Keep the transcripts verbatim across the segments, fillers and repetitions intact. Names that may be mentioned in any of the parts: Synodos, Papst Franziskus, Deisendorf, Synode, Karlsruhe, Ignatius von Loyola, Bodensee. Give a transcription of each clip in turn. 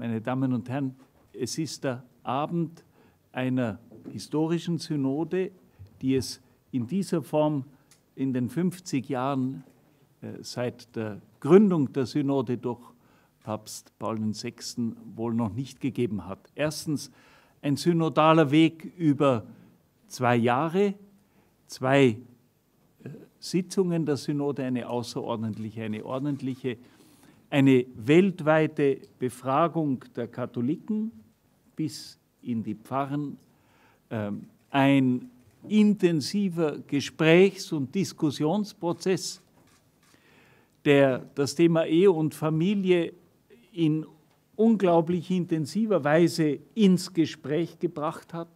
Meine Damen und Herren, es ist der Abend einer historischen Synode, die es in dieser Form in den fünfzig Jahren äh, seit der Gründung der Synode durch Papst Paul der Sechste wohl noch nicht gegeben hat. Erstens ein synodaler Weg über zwei Jahre, zwei äh, Sitzungen der Synode, eine außerordentliche, eine ordentliche, eine weltweite Befragung der Katholiken bis in die Pfarren, äh, ein intensiver Gesprächs- und Diskussionsprozess, der das Thema Ehe und Familie in unglaublich intensiver Weise ins Gespräch gebracht hat.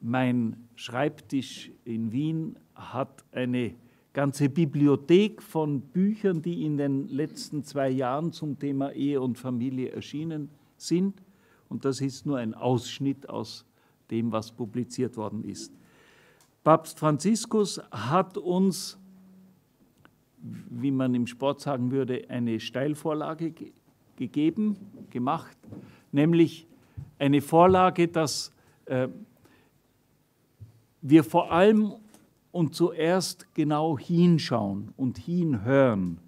Mein Schreibtisch in Wien hat eine ganze Bibliothek von Büchern, die in den letzten zwei Jahren zum Thema Ehe und Familie erschienen sind. Und das ist nur ein Ausschnitt aus dem, was publiziert worden ist. Papst Franziskus hat uns, wie man im Sport sagen würde, eine Steilvorlage ge- gegeben, gemacht, nämlich eine Vorlage, dass äh, wir vor allem und zuerst genau hinschauen und hinhören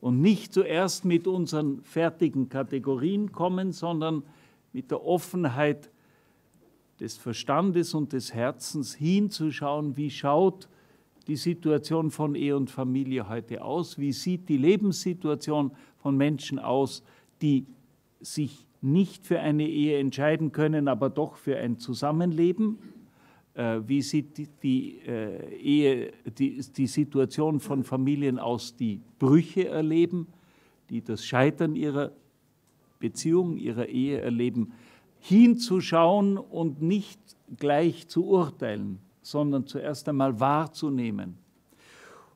und nicht zuerst mit unseren fertigen Kategorien kommen, sondern mit der Offenheit des Verstandes und des Herzens hinzuschauen, wie schaut die Situation von Ehe und Familie heute aus, wie sieht die Lebenssituation von Menschen aus, die sich nicht für eine Ehe entscheiden können, aber doch für ein Zusammenleben, äh, wie sieht die, die, äh, Ehe, die, die Situation von Familien aus, die Brüche erleben, die das Scheitern ihrer Beziehung, ihrer Ehe erleben, hinzuschauen und nicht gleich zu urteilen, sondern zuerst einmal wahrzunehmen.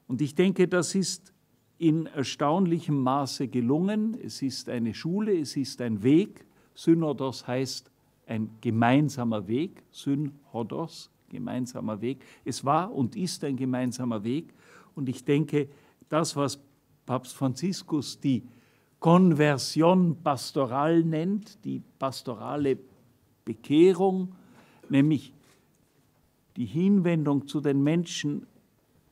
Und ich denke, das ist in erstaunlichem Maße gelungen. Es ist eine Schule, es ist ein Weg. Synodos heißt ein gemeinsamer Weg. Synhodos, gemeinsamer Weg. Es war und ist ein gemeinsamer Weg. Und ich denke, das, was Papst Franziskus die Konversion pastoral nennt, die pastorale Bekehrung, nämlich die Hinwendung zu den Menschen,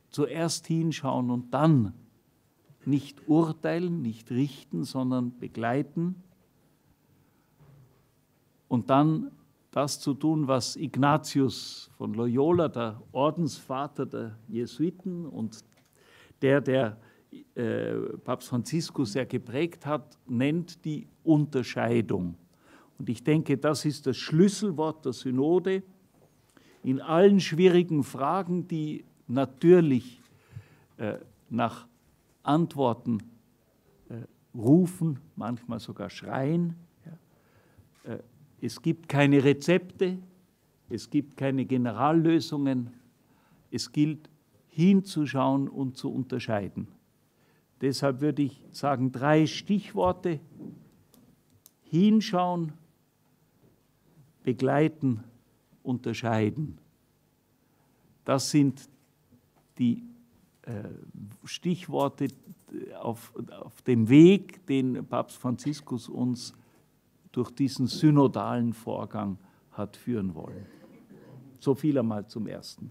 zuerst hinschauen und dann nicht urteilen, nicht richten, sondern begleiten und dann das zu tun, was Ignatius von Loyola, der Ordensvater der Jesuiten und der, der Äh, Papst Franziskus sehr geprägt hat, nennt die Unterscheidung. Und ich denke, das ist das Schlüsselwort der Synode. In allen schwierigen Fragen, die natürlich äh, nach Antworten äh, rufen, manchmal sogar schreien. Ja. Äh, es gibt keine Rezepte, es gibt keine Generallösungen. Es gilt, hinzuschauen und zu unterscheiden. Deshalb würde ich sagen, drei Stichworte: hinschauen, begleiten, unterscheiden. Das sind die äh, Stichworte auf, auf dem Weg, den Papst Franziskus uns durch diesen synodalen Vorgang hat führen wollen. So viel einmal zum Ersten.